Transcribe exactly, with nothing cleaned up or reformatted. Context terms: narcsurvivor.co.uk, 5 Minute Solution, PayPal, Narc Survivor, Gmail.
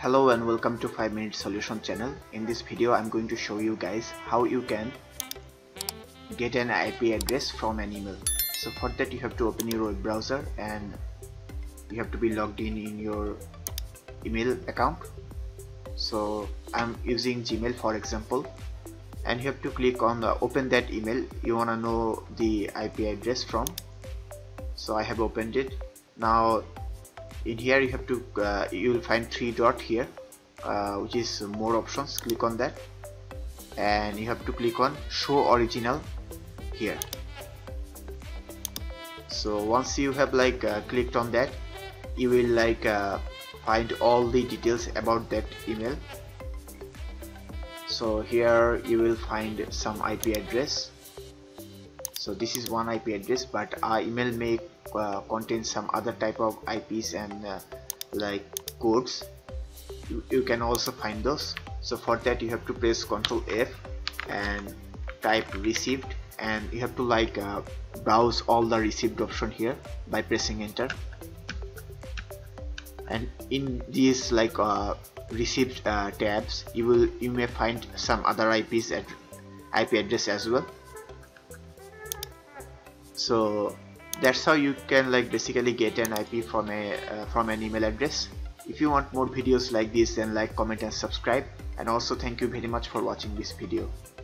Hello and welcome to five minute Solution channel. In this video I'm going to show you guys how you can get an I P address from an email. So for that you have to open your web browser and you have to be logged in in your email account. So I'm using Gmail for example, and you have to click on the open that email you want to know the I P address from. So I have opened it. Now in here you have to uh, you will find three dot here uh, which is more options. Click on that and you have to click on show original here. So once you have like uh, clicked on that, you will like uh, find all the details about that email. So here you will find some I P address. So this is one I P address, but our email may Uh, contains some other type of I Ps and uh, like codes. You, you can also find those. So for that you have to press control F and type received, and you have to like uh, browse all the received option here by pressing enter. And in these like uh, received uh, tabs you will you may find some other I Ps at I P address as well. So that's how you can like basically get an I P from a uh, from an email address. If you want more videos like this, then like, comment and subscribe, and also thank you very much for watching this video.